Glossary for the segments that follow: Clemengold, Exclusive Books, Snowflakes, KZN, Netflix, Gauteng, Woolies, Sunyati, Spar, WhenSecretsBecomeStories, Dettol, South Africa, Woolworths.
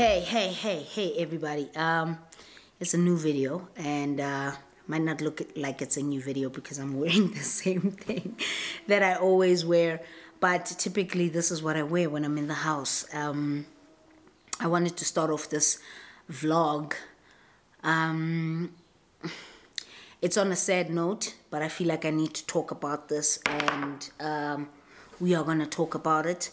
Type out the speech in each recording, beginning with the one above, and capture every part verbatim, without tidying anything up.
Hey, hey, hey, hey, everybody. Um, it's a new video, and uh, might not look like it's a new video because I'm wearing the same thing that I always wear, but typically this is what I wear when I'm in the house. Um, I wanted to start off this vlog. Um, it's on a sad note, but I feel like I need to talk about this, and um, we are going to talk about it.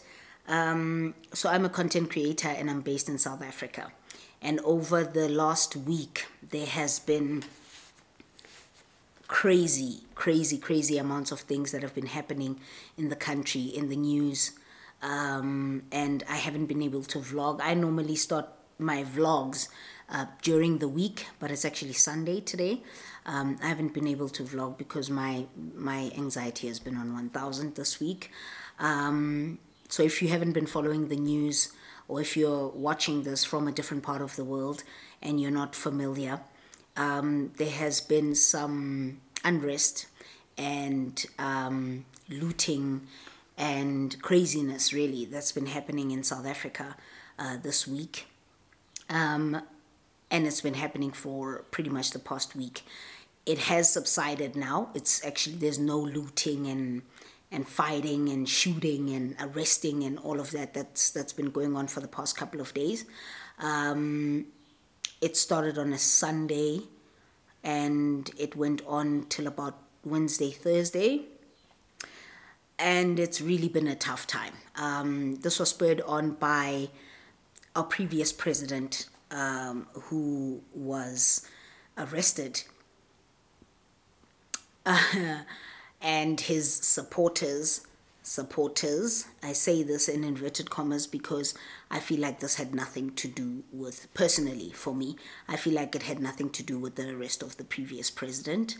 Um, so I'm a content creator and I'm based in South Africa, and over the last week there has been crazy, crazy, crazy amounts of things that have been happening in the country, in the news, um, and I haven't been able to vlog. I normally start my vlogs uh, during the week, but it's actually Sunday today. Um, I haven't been able to vlog because my, my anxiety has been on one thousand this week. Um... So if you haven't been following the news, or if you're watching this from a different part of the world and you're not familiar, um, there has been some unrest and um, looting and craziness, really, that's been happening in South Africa uh, this week. Um, and it's been happening for pretty much the past week. It has subsided now. It's actually, there's no looting and and fighting and shooting and arresting and all of that that's that's been going on for the past couple of days. Um, it started on a Sunday and it went on till about Wednesday, Thursday, and it's really been a tough time. Um, this was spurred on by our previous president, um, who was arrested. Uh, and his supporters, supporters, I say this in inverted commas because I feel like this had nothing to do with, personally for me, I feel like it had nothing to do with the arrest of the previous president.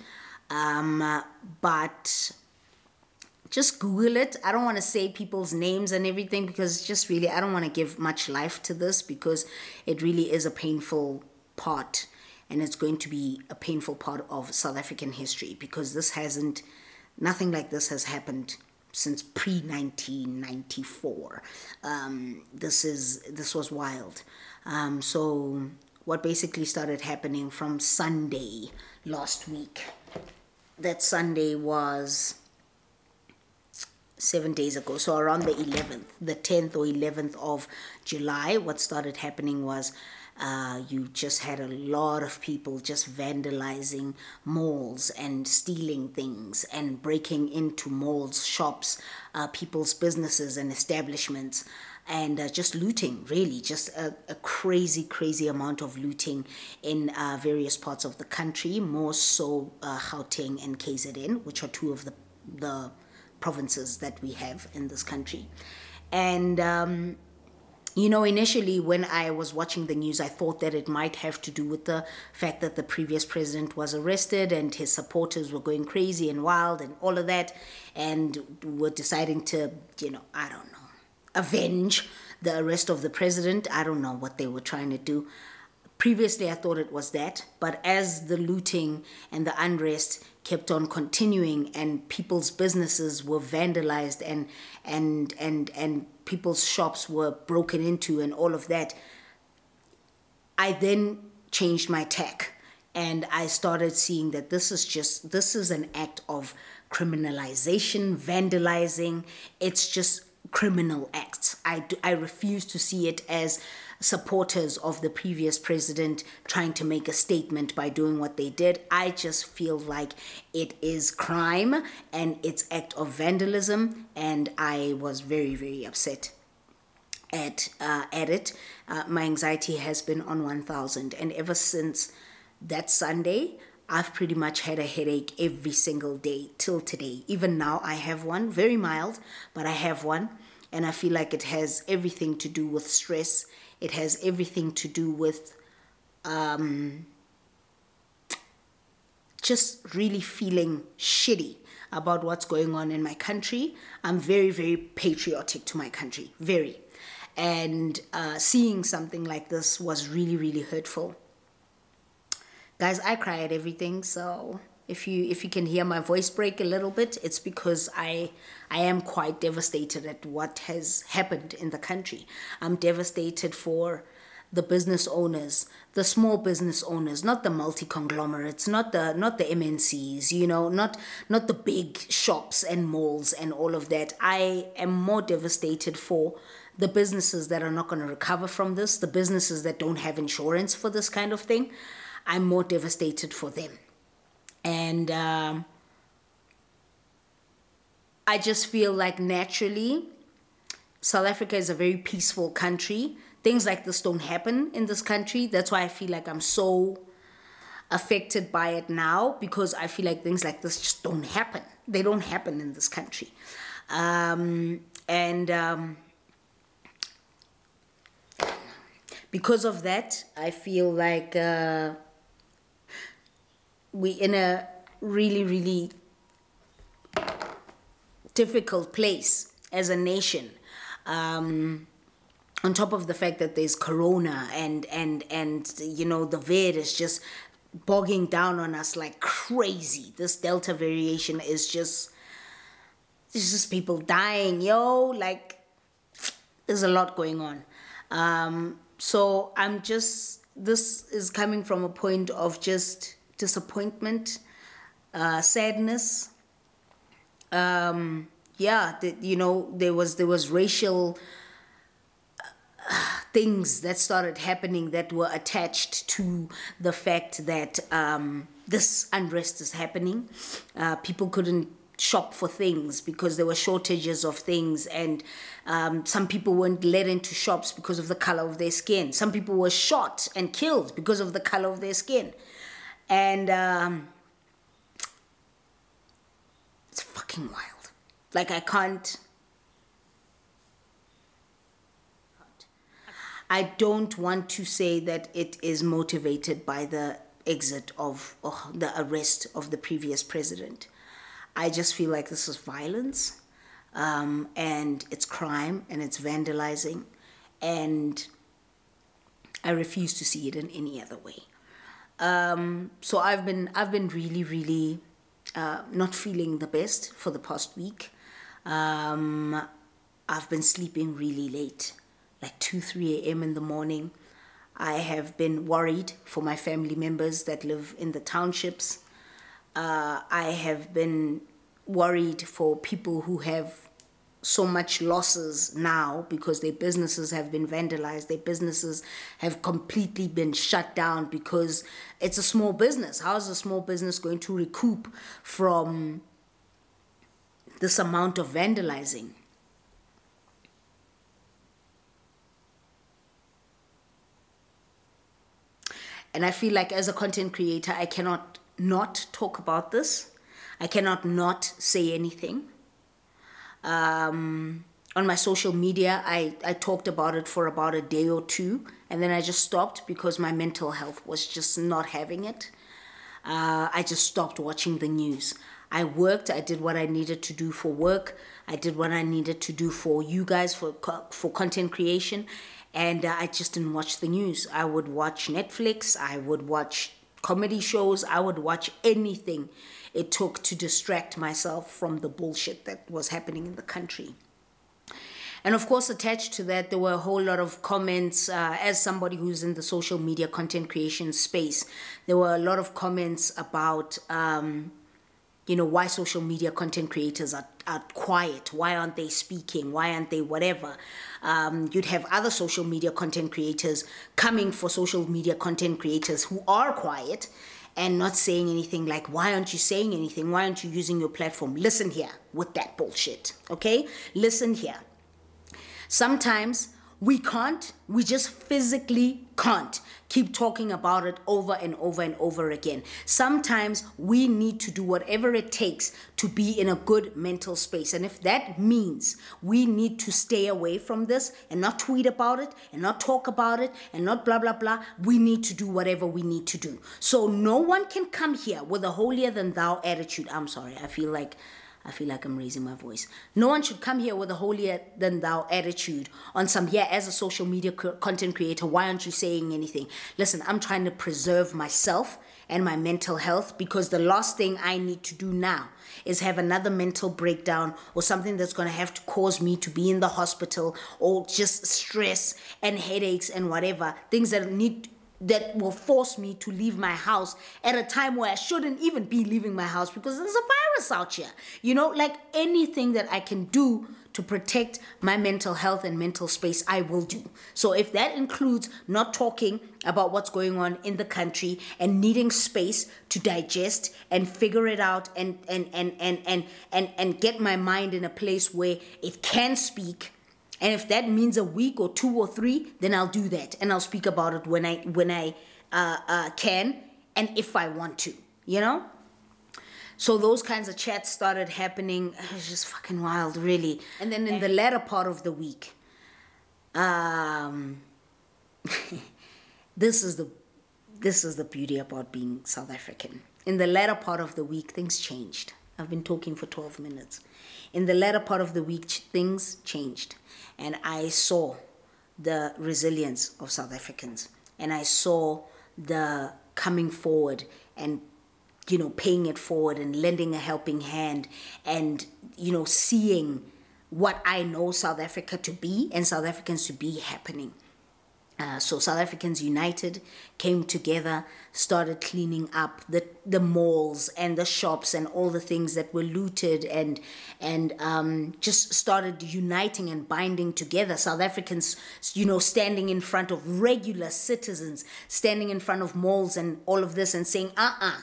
Um, but just Google it. I don't want to say people's names and everything because just really, I don't want to give much life to this because it really is a painful part, and it's going to be a painful part of South African history because this hasn't, nothing like this has happened since pre nineteen ninety-four. Um, this is this was wild. Um, so what basically started happening from Sunday last week, that Sunday was seven days ago. So around the eleventh, the tenth or eleventh of July, what started happening was Uh, you just had a lot of people just vandalizing malls and stealing things and breaking into malls, shops, uh, people's businesses and establishments, and uh, just looting, really, just a, a crazy, crazy amount of looting in uh, various parts of the country, more so uh, Gauteng and K Z N, which are two of the, the provinces that we have in this country. And um, you know, initially when I was watching the news, I thought that it might have to do with the fact that the previous president was arrested and his supporters were going crazy and wild and all of that, and were deciding to, you know, I don't know, avenge the arrest of the president. I don't know what they were trying to do. Previously, I thought it was that, but as the looting and the unrest kept on continuing and people's businesses were vandalized and and and and people's shops were broken into and all of that, I then changed my tack and I started seeing that this is just, this is an act of criminalization, vandalizing. It's just criminal acts. I, do, I refuse to see it as supporters of the previous president trying to make a statement by doing what they did. I just feel like it is crime and it's act of vandalism, and I was very, very upset at, uh, at it. Uh, my anxiety has been on one thousand, and ever since that Sunday, I've pretty much had a headache every single day till today. Even now I have one, very mild, but I have one. And I feel like it has everything to do with stress. It has everything to do with um, just really feeling shitty about what's going on in my country. I'm very, very patriotic to my country, very. And uh, seeing something like this was really, really hurtful. Guys, I cry at everything, so if you if you can hear my voice break a little bit, it's because I I am quite devastated at what has happened in the country. I'm devastated for the business owners, the small business owners, not the multi-conglomerates, not the not the M N Cs, you know, not not the big shops and malls and all of that. I am more devastated for the businesses that are not going to recover from this, the businesses that don't have insurance for this kind of thing. I'm more devastated for them. And um, I just feel like naturally, South Africa is a very peaceful country. Things like this don't happen in this country. That's why I feel like I'm so affected by it now, because I feel like things like this just don't happen. They don't happen in this country. Um, and um, because of that, I feel like uh, we're in a really, really difficult place as a nation. Um, on top of the fact that there's corona and, and, and you know, the vid is just bogging down on us like crazy. This Delta variation is just, it's just people dying, yo. Like, there's a lot going on. Um, so I'm just, this is coming from a point of just disappointment, uh, sadness, um... yeah, the, you know, there was there was racial uh, things that started happening that were attached to the fact that um, this unrest is happening. Uh, people couldn't shop for things because there were shortages of things, and um, some people weren't let into shops because of the color of their skin. Some people were shot and killed because of the color of their skin. And um, it's fucking wild. Like, I can't, I don't want to say that it is motivated by the exit of, or the arrest of the previous president. I just feel like this is violence, um, and it's crime, and it's vandalizing, and I refuse to see it in any other way. Um, so I've been, I've been really, really uh, not feeling the best for the past week. Um, I've been sleeping really late, like two, three A M in the morning. I have been worried for my family members that live in the townships. Uh, I have been worried for people who have so much losses now because their businesses have been vandalized. Their businesses have completely been shut down because it's a small business. How is a small business going to recoup from this amount of vandalizing? And I feel like as a content creator, I cannot not talk about this. I cannot not say anything. Um, on my social media, I, I talked about it for about a day or two, and then I just stopped because my mental health was just not having it. Uh, I just stopped watching the news. I worked, I did what I needed to do for work, I did what I needed to do for you guys, for, for content creation, and uh, I just didn't watch the news. I would watch Netflix, I would watch comedy shows, I would watch anything it took to distract myself from the bullshit that was happening in the country. And of course, attached to that, there were a whole lot of comments. Uh, as somebody who's in the social media content creation space, there were a lot of comments about um, you know, why social media content creators are, are quiet, why aren't they speaking, why aren't they whatever. Um, you'd have other social media content creators coming for social media content creators who are quiet and not saying anything, like, why aren't you saying anything, why aren't you using your platform? Listen here with that bullshit, okay? Listen here. Sometimes we can't, we just physically can't keep talking about it over and over and over again. Sometimes we need to do whatever it takes to be in a good mental space. And if that means we need to stay away from this and not tweet about it and not talk about it and not blah, blah, blah, we need to do whatever we need to do. So no one can come here with a holier than thou attitude. I'm sorry, I feel like I feel like I'm raising my voice. No one should come here with a holier-than-thou attitude on some, yeah, as a social media content creator, why aren't you saying anything? Listen, I'm trying to preserve myself and my mental health, because the last thing I need to do now is have another mental breakdown or something that's going to have to cause me to be in the hospital, or just stress and headaches and whatever, things that need... that will force me to leave my house at a time where I shouldn't even be leaving my house, because there's a virus out here. You know, like, anything that I can do to protect my mental health and mental space, I will do. So if that includes not talking about what's going on in the country and needing space to digest and figure it out and and and and and and, and, and get my mind in a place where it can speak. And if that means a week or two or three, then I'll do that. And I'll speak about it when I, when I uh, uh, can, and if I want to, you know? So those kinds of chats started happening. It was just fucking wild, really. And then in the latter part of the week, um, this is the, this is the beauty about being South African. In the latter part of the week, things changed. I've been talking for twelve minutes. In the latter part of the week, things changed. And I saw the resilience of South Africans. And I saw the coming forward and, you know, paying it forward and lending a helping hand and, you know, seeing what I know South Africa to be and South Africans to be happening. Uh, so South Africans united, came together, started cleaning up the the malls and the shops and all the things that were looted, and and um, just started uniting and binding together. South Africans, you know, standing in front of regular citizens, standing in front of malls and all of this, and saying, uh-uh,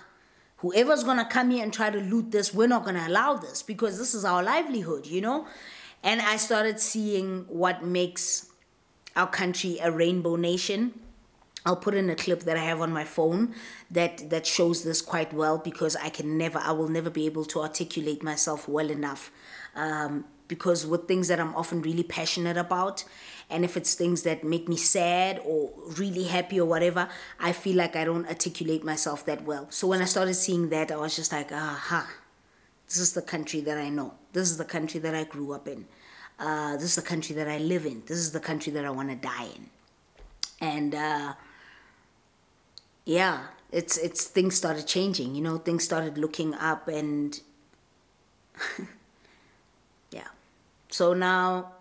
whoever's going to come here and try to loot this, we're not going to allow this, because this is our livelihood, you know. And I started seeing what makes our country a rainbow nation. I'll put in a clip that I have on my phone that, that shows this quite well, because I can never, I will never be able to articulate myself well enough. Um, because with things that I'm often really passionate about, and if it's things that make me sad or really happy or whatever, I feel like I don't articulate myself that well. So when I started seeing that, I was just like, aha, this is the country that I know. This is the country that I grew up in. Uh, this is the country that I live in. This is the country that I want to die in. And uh, yeah, it's it's things started changing. You know, things started looking up, and yeah. So now,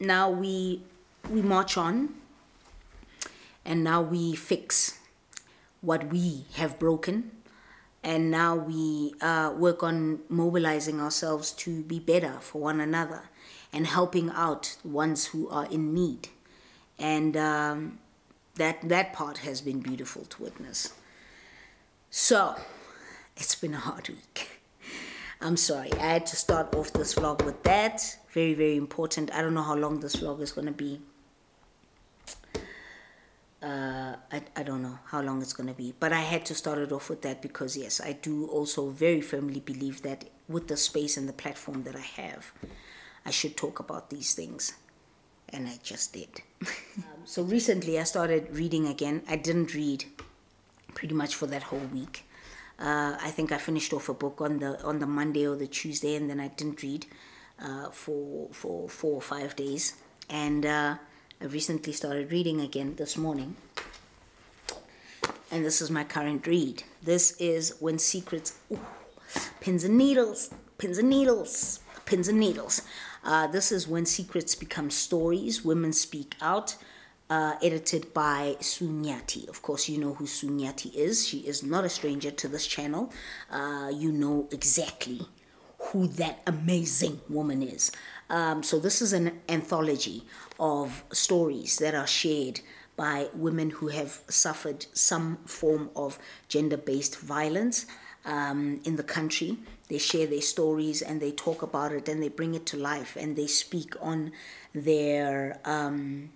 now we we march on, and now we fix what we have broken. And now we uh, work on mobilizing ourselves to be better for one another and helping out ones who are in need. And um, that, that part has been beautiful to witness. So it's been a hard week. I'm sorry. I had to start off this vlog with that. Very, very important. I don't know how long this vlog is going to be. Uh, I, I don't know how long it's going to be, but I had to start it off with that, because yes, I do also very firmly believe that with the space and the platform that I have, I should talk about these things, and I just did. um, so recently I started reading again. I didn't read pretty much for that whole week. Uh, I think I finished off a book on the on the Monday or the Tuesday, and then I didn't read uh, for, for four or five days, and uh, I recently started reading again this morning, and this is my current read. This is When Secrets, ooh, pins and needles, pins and needles, pins and needles. Uh, this is When Secrets Become Stories, Women Speak Out, uh, edited by Sunyati. Of course, you know who Sunyati is. She is not a stranger to this channel. Uh, you know exactly who that amazing woman is. Um, so this is an anthology of stories that are shared by women who have suffered some form of gender-based violence um, in the country. They share their stories and they talk about it and they bring it to life and they speak on their um,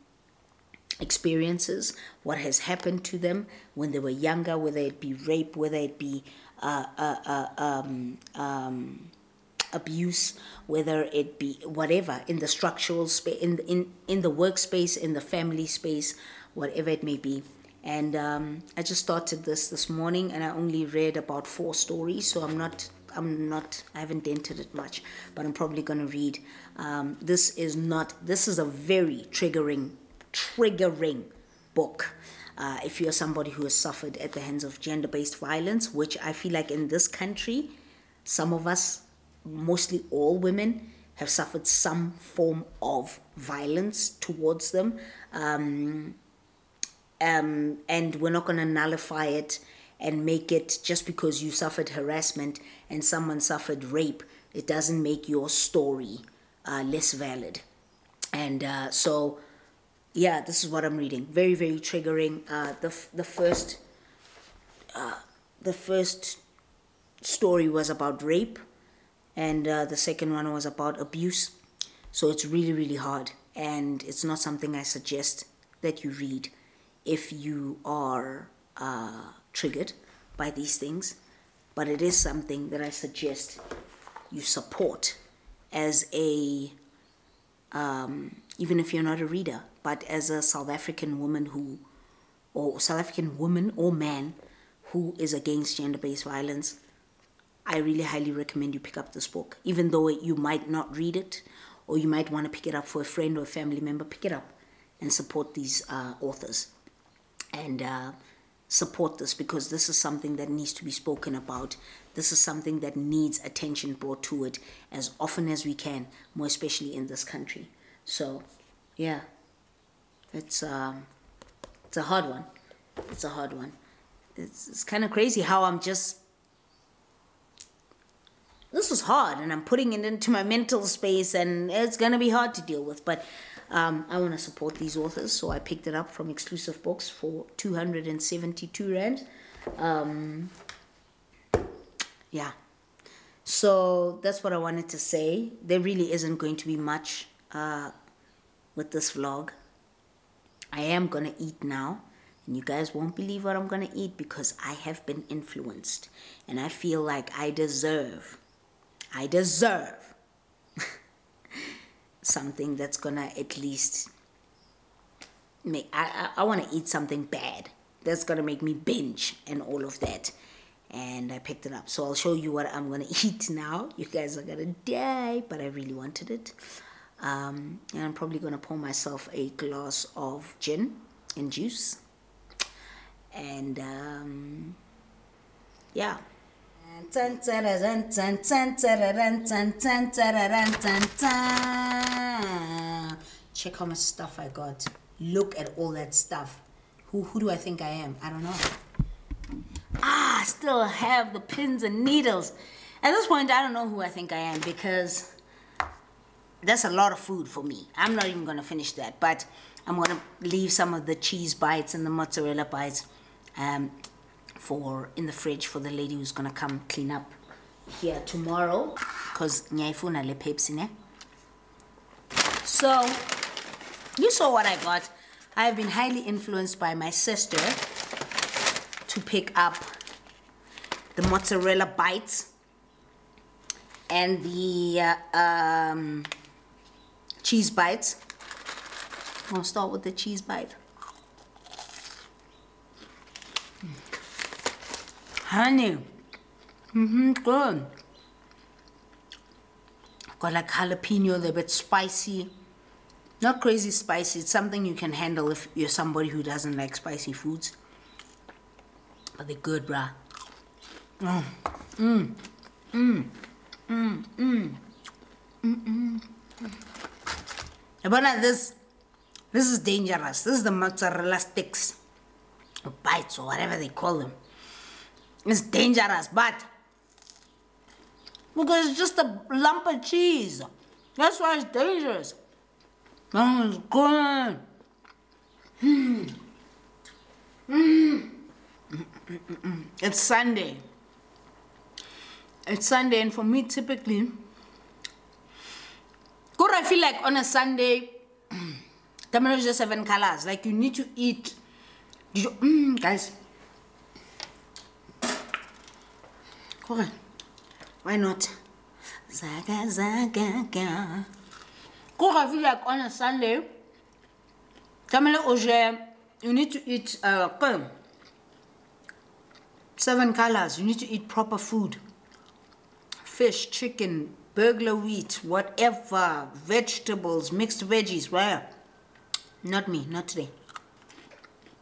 experiences, what has happened to them when they were younger, whether it be rape, whether it be uh, uh, uh, um, um, abuse, whether it be whatever, in the structural space, in, in, in the workspace, in the family space, whatever it may be. And um, I just started this this morning, and I only read about four stories, so I'm not I'm not, I haven't dented it much, but I'm probably going to read. Um, this is not, this is a very triggering, triggering book. Uh, if you're somebody who has suffered at the hands of gender-based violence, which I feel like in this country, some of us, mostly all women, have suffered some form of violence towards them. Um, um, and we're not going to nullify it and make it just because you suffered harassment and someone suffered rape, it doesn't make your story uh, less valid. And uh, so, yeah, this is what I'm reading. Very, very triggering. Uh, the the first uh, the first story was about rape, and uh, the second one was about abuse. So it's really, really hard, and it's not something I suggest that you read if you are uh, triggered by these things. But it is something that I suggest you support as a, um, even if you're not a reader, but as a South African woman who, or South African woman or man who is against gender-based violence, I really highly recommend you pick up this book. Even though you might not read it, or you might want to pick it up for a friend or a family member, pick it up and support these uh, authors. And uh, support this, because this is something that needs to be spoken about. This is something that needs attention brought to it as often as we can, more especially in this country. So, yeah, it's, um, it's a hard one. It's a hard one. It's, it's kind of crazy how I'm just... This is hard, and I'm putting it into my mental space, and it's going to be hard to deal with. But um, I want to support these authors, so I picked it up from Exclusive Books for two hundred seventy-two rand. Um, yeah. So that's what I wanted to say. There really isn't going to be much uh, with this vlog. I am going to eat now, and you guys won't believe what I'm going to eat because I have been influenced, and I feel like I deserve... I deserve something that's gonna at least make, I, I, I wanna eat something bad that's gonna make me binge and all of that. And I picked it up. So I'll show you what I'm gonna eat now. You guys are gonna die, but I really wanted it. Um, and I'm probably gonna pour myself a glass of gin and juice. And um, yeah. Check how much stuff I got. Look at all that stuff. Who who do I think I am? I don't know. Ah, I still have the pins and needles. At this point, I don't know who I think I am, because that's a lot of food for me. I'm not even going to finish that, but I'm going to leave some of the cheese bites and the mozzarella bites um, for in the fridge for the lady who's gonna come clean up here tomorrow, because nyaifuna le Pepsi ne. So you saw what I got. I have been highly influenced by my sister to pick up the mozzarella bites and the uh, um, cheese bites. I'll start with the cheese bite. Honey, mm-hmm, good. I've got like jalapeno, they're a bit spicy. Not crazy spicy, it's something you can handle if you're somebody who doesn't like spicy foods. But they're good, bruh. Mmm, mmm, mmm, mmm, mmm, mmm, mmm. This, this is dangerous. This is the mozzarella sticks, or bites, or whatever they call them. It's dangerous, but because it's just a lump of cheese, that's why it's dangerous. Oh, it's good. Mm. Mm. It's Sunday. It's Sunday, and for me, typically, good. I feel like on a Sunday, Domino's just seven colors. Like you need to eat, you, mm, guys. Why not? Zaga, zaga, ga. I feel like on a Sunday, you need to eat uh, seven colors. You need to eat proper food. fish, chicken, burglar wheat, whatever, vegetables, mixed veggies, wow. Not me, not today.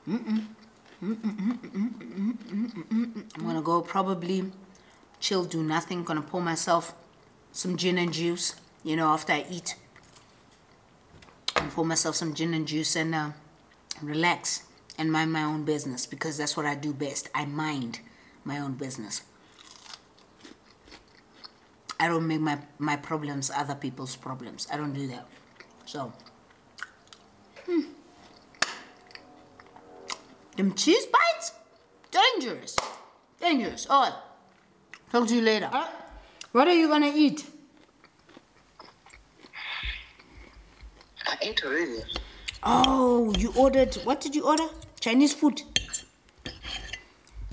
Mm-mm. I'm gonna go probably chill, do nothing, gonna pour myself some gin and juice, you know, after I eat. And pour myself some gin and juice and uh, relax and mind my own business, because that's what I do best. I mind my own business. I don't make my, my problems other people's problems. I don't do that. So, hmm. Them cheese bites, dangerous, dangerous. All right, talk to you later. Huh? What are you gonna eat? I ate already. Oh, you ordered, what did you order? Chinese food?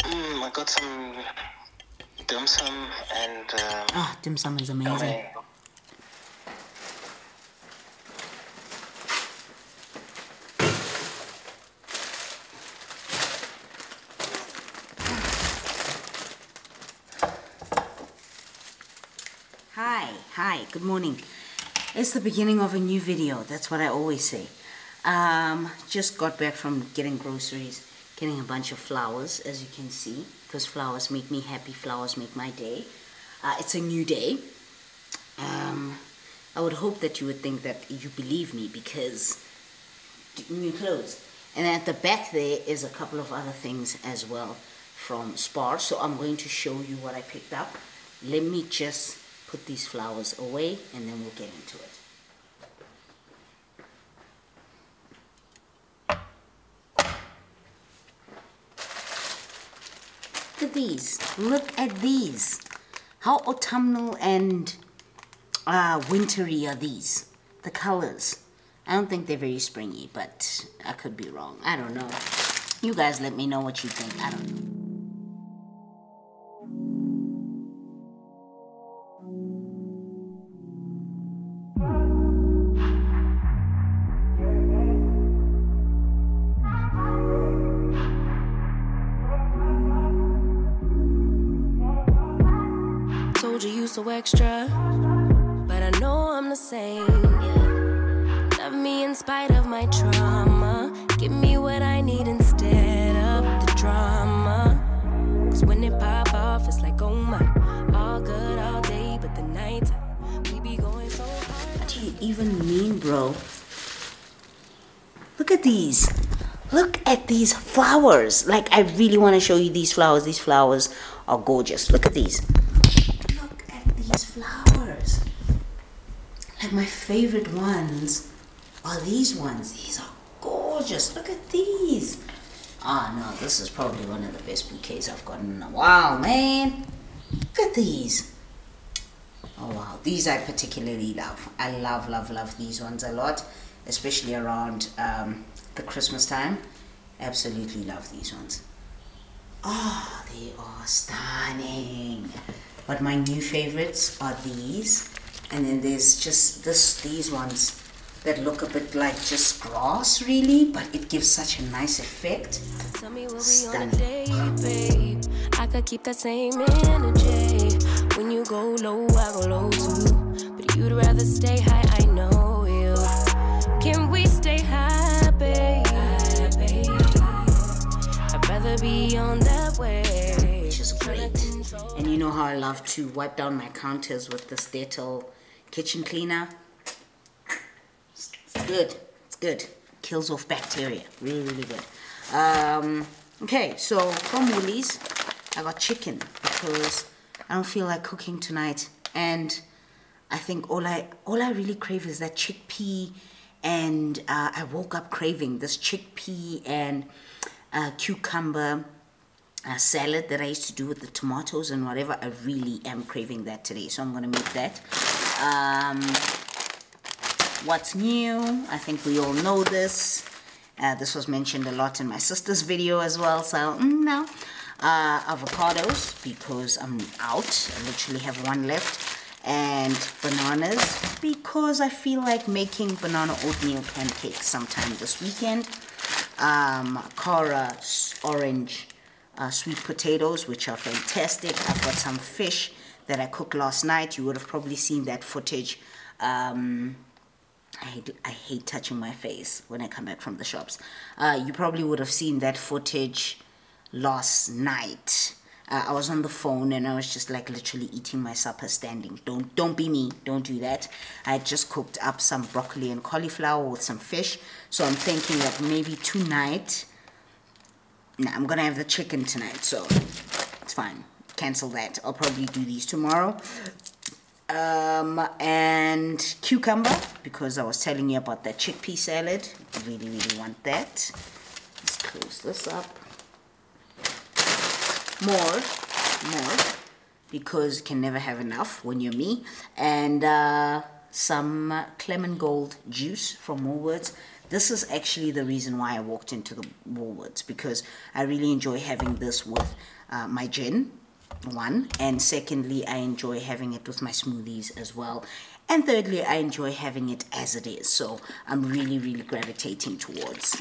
Mm, I got some dim sum and... Um, ah, dim sum is amazing. Okay. Hi, hi, good morning. It's the beginning of a new video, that's what I always say. Um, just got back from getting groceries, getting a bunch of flowers, as you can see, because flowers make me happy, flowers make my day. Uh, it's a new day. Um, I would hope that you would think that you believe me, because new clothes. And at the back there is a couple of other things as well from Spar, so I'm going to show you what I picked up. Let me just put these flowers away and then we'll get into it. Look at these, look at these. How autumnal and uh, wintry are these? The colors. I don't think they're very springy, but I could be wrong. I don't know. You guys let me know what you think. I don't know. So extra, but I know I'm the same, yeah. Love me in spite of my trauma, give me what I need instead of the drama, cause when it pop off it's like, oh my, all good all day, but the night we be going so hard. What do you even mean, bro? Look at these, look at these flowers. Like, I really want to show you these flowers. These flowers are gorgeous. Look at these flowers. Like, my favorite ones are these ones. These are gorgeous. Look at these. Ah, oh, no, this is probably one of the best bouquets I've gotten in a while, man. Look at these. Oh, wow. These I particularly love. I love, love, love these ones a lot, especially around um, the Christmas time. Absolutely love these ones. Oh, they are stunning. But my new favorites are these, and then there's just this these ones that look a bit like just grass, really, but it gives such a nice effect. Tell me what we on a date, babe. I could keep that same energy. When you go low, I go low too. But you'd rather stay high, I know you. Can we stay high, babe? I'd rather be on that way. Which is great. And you know how I love to wipe down my counters with this Dettol kitchen cleaner. It's good. It's good. Kills off bacteria. Really, really good. Um, okay, so from Woolies, I got chicken because I don't feel like cooking tonight. And I think all I, all I really crave is that chickpea. And uh, I woke up craving this chickpea and uh, cucumber a salad that I used to do with the tomatoes and whatever. I really am craving that today, so I'm gonna make that. Um, what's new? I think we all know this. Uh, this was mentioned a lot in my sister's video as well, so mm, no. Uh, avocados, because I'm out. I literally have one left. And bananas, because I feel like making banana oatmeal pancakes sometime this weekend. Um, Cara orange. Uh, sweet potatoes, which are fantastic. I've got some fish that I cooked last night. You would have probably seen that footage. Um, I hate, I hate touching my face when I come back from the shops. Uh, you probably would have seen that footage last night. Uh, I was on the phone and I was just like literally eating my supper standing. Don't don't be me. Don't do that. I just cooked up some broccoli and cauliflower with some fish. So I'm thinking that maybe tonight... Nah, I'm going to have the chicken tonight. So it's fine. Cancel that. I'll probably do these tomorrow. Um, and cucumber, because I was telling you about that chickpea salad. Really, really want that. Let's close this up. More, more, because you can never have enough when you're me. And uh, some Clemengold juice from Woolworths. This is actually the reason why I walked into the Woolworths, because I really enjoy having this with uh, my gin, one. And secondly, I enjoy having it with my smoothies as well. And thirdly, I enjoy having it as it is. So I'm really, really gravitating towards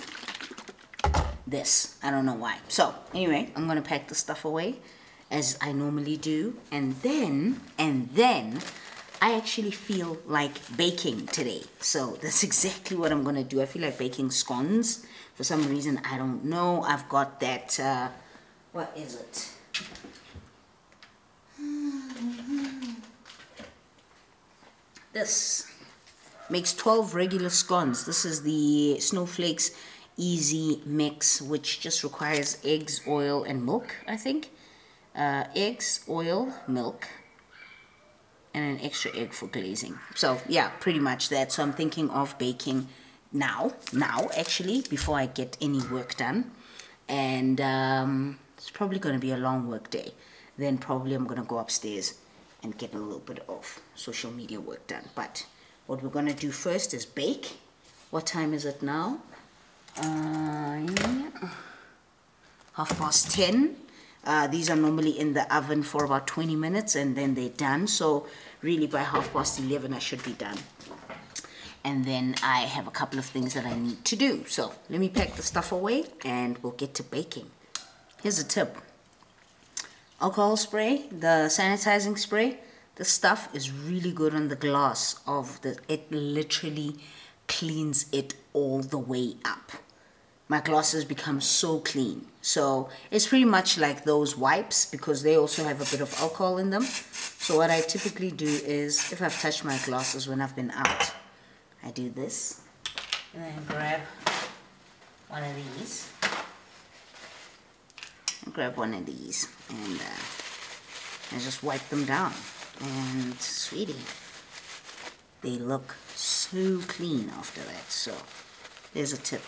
this. I don't know why. So anyway, I'm gonna pack the stuff away as I normally do, and then and then I actually feel like baking today, so that's exactly what I'm gonna do. I feel like baking scones for some reason. I don't know. I've got that uh, what is it? This makes twelve regular scones. This is the Snowflakes easy mix, which just requires eggs, oil and milk, I think. Uh, eggs, oil, milk, and an extra egg for glazing. So yeah, pretty much that. So I'm thinking of baking now now actually, before I get any work done. And um, it's probably going to be a long work day. Then probably I'm going to go upstairs and get a little bit of social media work done. But what we're going to do first is bake. What time is it now? Uh, yeah. Half past ten. Uh, these are normally in the oven for about twenty minutes and then they're done. So really by half past eleven I should be done. And then I have a couple of things that I need to do. So let me pack the stuff away and we'll get to baking. Here's a tip. Alcohol spray, the sanitizing spray, this stuff is really good on the glass of the, it literally cleans it all the way up. My glasses become so clean. So it's pretty much like those wipes, because they also have a bit of alcohol in them. So what I typically do is, if I've touched my glasses when I've been out, I do this and then grab one of these. I grab one of these and uh, I just wipe them down. And sweetie, they look so clean after that. So there's a tip.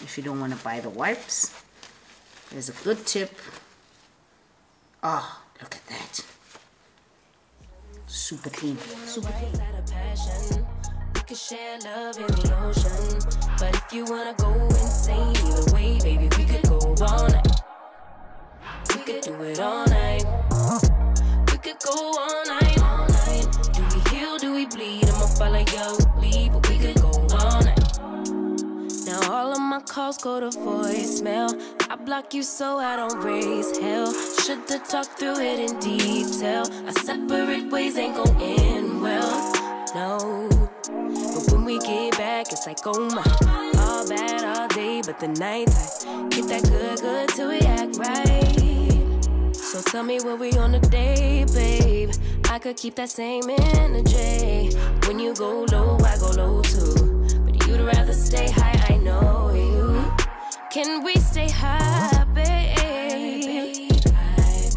If you don't want to buy the wipes, there's a good tip. Oh, look at that. Super clean. Super clean. But if you want to go insane either way, baby, we could go all night. We could do it all night. We could go all night, all night. Do we heal, do we bleed? I'ma follow your lead, but we could go all night. Now all of my calls go to voicemail. I block you so I don't raise hell. Should've talked through it in detail. Our separate ways ain't gon' end well, no. But when we get back, it's like, oh my. All bad all day, but the night time. Get that good, good till we act right. So tell me where we on today, babe. I could keep that same energy. When you go low, I go low too. You'd rather stay high, I know you. Can we stay high, babe?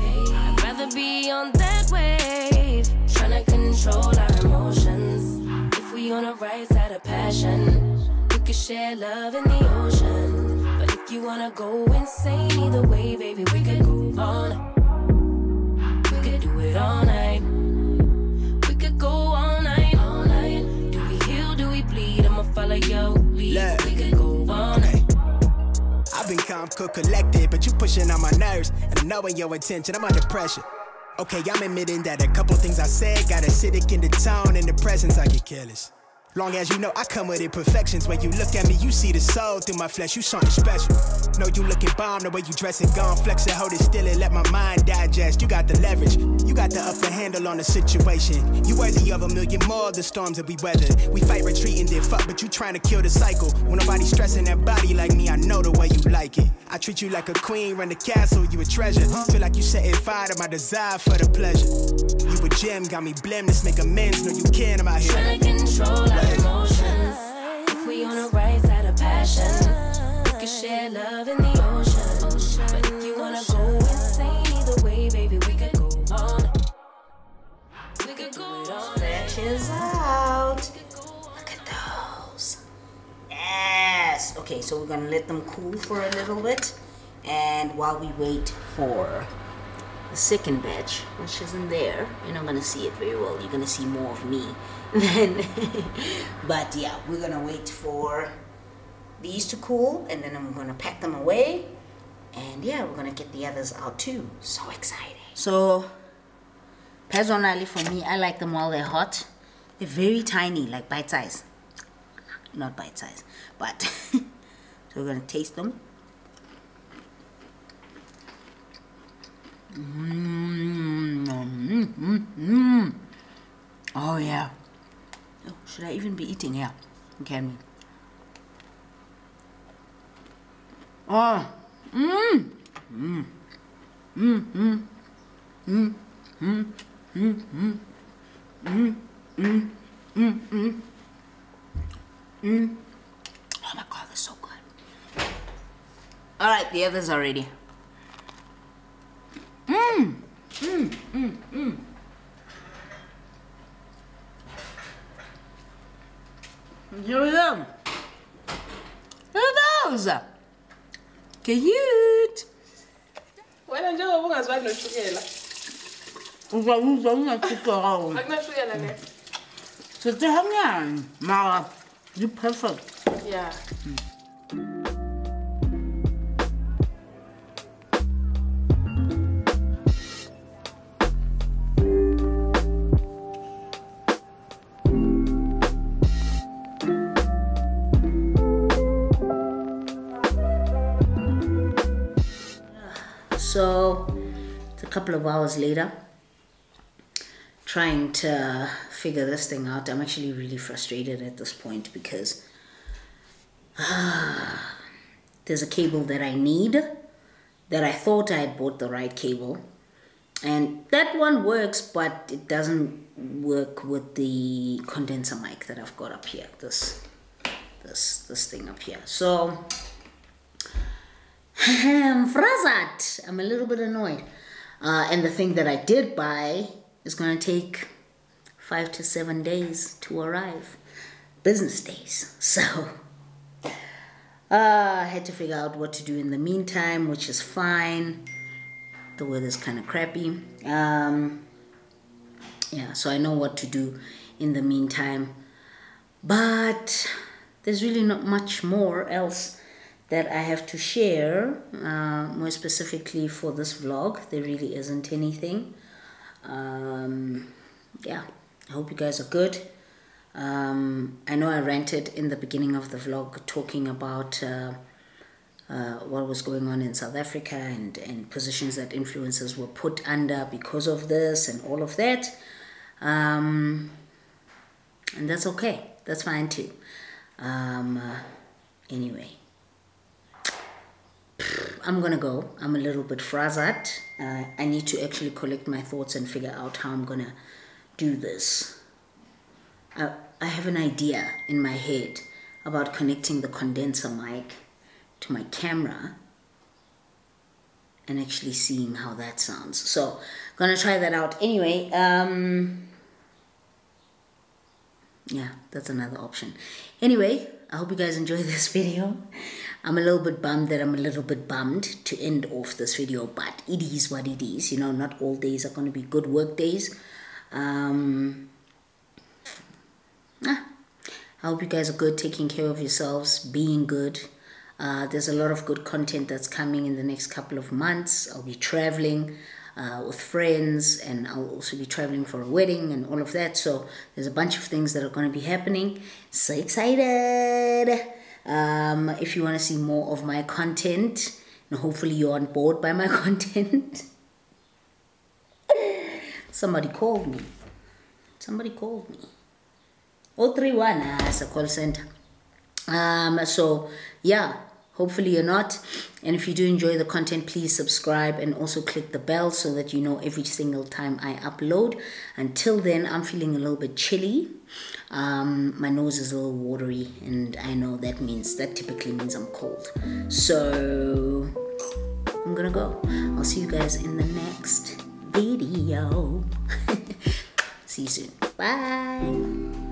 I'd rather be on that wave. Tryna control our emotions. If we on the right side of passion, we could share love in the ocean. But if you wanna go insane either way, baby, we could go all night. We could do it all night. We could go all night, all night. Do we heal, do we bleed? Follow your lead, we could go on. Okay. I've been calm, cool, collected, but you pushing on my nerves. And I'm knowing your intention, I'm under pressure. Okay, I'm admitting that a couple things I said got acidic in the tone. In the presence, I get careless. Long as you know I come with imperfections. When you look at me, you see the soul through my flesh. You something special. Know you looking bomb, the way you dressing, gone flexing, hold it still and let my mind digest. You got the leverage, you got the upper handle on the situation. You worthy of a million more of the storms that we weather. We fight, retreat, and then fuck, but you trying to kill the cycle. When nobody stressing that body like me, I know the way you like it. I treat you like a queen, run the castle, you a treasure. Feel like you setting fire to my desire for the pleasure. You a gem, got me blem, this make amends. No, you can't, I'm out here. Trying to control our emotions. If we on the right side of passion, we can share love in the ocean. But if you wanna go insane, either way, baby, we could go on. We could go on. Stretches out. Look at those. Yes. Okay, so we're gonna let them cool for a little bit. And while we wait for the second batch, which isn't there, you're not gonna see it very well. You're gonna see more of me then. But yeah, we're gonna wait for these to cool, and then I'm gonna pack them away. And yeah, we're gonna get the others out too. So exciting. So personally for me, I like them while they're hot. They're very tiny, like bite size. Not bite size, but so we're gonna taste them. Mm, mm, mm, mm. Oh yeah. Oh, should I even be eating? Yeah, you can. Oh, mmm, mmm, mmm, mmm, mmm, mmm, mmm, mmm, mmm, mmm, mmm, mmm. Oh my God, that's so good. All right, the others are ready. Mmm, mmm, mmm, mmm. Here we go. Look at those. Cute. Why don't you want to go sugar? I'm going to sugar. I'm going sugar. So it's hanging. Mara, you perfect. Yeah. Mm. So it's a couple of hours later, trying to figure this thing out. I'm actually really frustrated at this point because uh, there's a cable that I need that I thought I had bought the right cable, and that one works, but it doesn't work with the condenser mic that I've got up here, this this this thing up here. So I'm frazzled. I'm a little bit annoyed. Uh, and the thing that I did buy is going to take five to seven days to arrive. Business days. So uh, I had to figure out what to do in the meantime, which is fine. The weather's kind of crappy. Um, yeah, so I know what to do in the meantime. But there's really not much more else that I have to share, uh, more specifically for this vlog. There really isn't anything. Um, yeah, I hope you guys are good. Um, I know I ranted in the beginning of the vlog talking about uh, uh, what was going on in South Africa and, and positions that influencers were put under because of this and all of that. Um, and that's okay, that's fine too. Um, uh, anyway. I'm gonna go. I'm a little bit frazzled. Uh, I need to actually collect my thoughts and figure out how I'm gonna do this. I, I have an idea in my head about connecting the condenser mic to my camera and actually seeing how that sounds. So, gonna try that out anyway. Um, yeah, that's another option. Anyway, I hope you guys enjoy this video. I'm a little bit bummed that I'm a little bit bummed to end off this video, but it is what it is. You know, not all days are going to be good work days. Um, ah, I hope you guys are good, taking care of yourselves, being good. Uh, there's a lot of good content that's coming in the next couple of months. I'll be traveling. uh, with friends, and I'll also be traveling for a wedding and all of that. So there's a bunch of things that are going to be happening. So excited! Um, if you want to see more of my content, and hopefully you're on board by my content. Somebody called me. Somebody called me. oh three one, ah, it's a call center. Um, so yeah, hopefully you're not. And if you do enjoy the content, please subscribe and also click the bell so that you know every single time I upload. Until then, I'm feeling a little bit chilly. Um, my nose is a little watery, and I know that means, that typically means I'm cold. So I'm gonna go. I'll see you guys in the next video. See you soon. Bye.